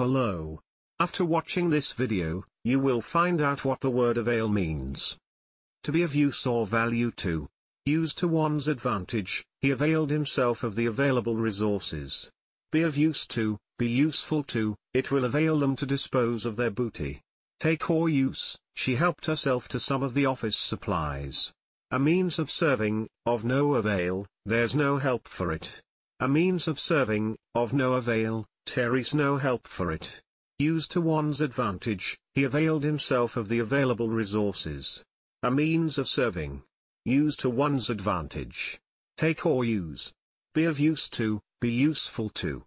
Hello. After watching this video, you will find out what the word avail means. To be of use or value to. Used to one's advantage, he availed himself of the available resources. Be of use to, be useful to, it will avail them to dispose of their booty. Take or use, she helped herself to some of the office supplies. A means of serving, of no avail, there's no help for it. A means of serving, of no avail, Terry's no help for it. Used to one's advantage, he availed himself of the available resources. A means of serving. Used to one's advantage. Take or use. Be of use to, be useful to.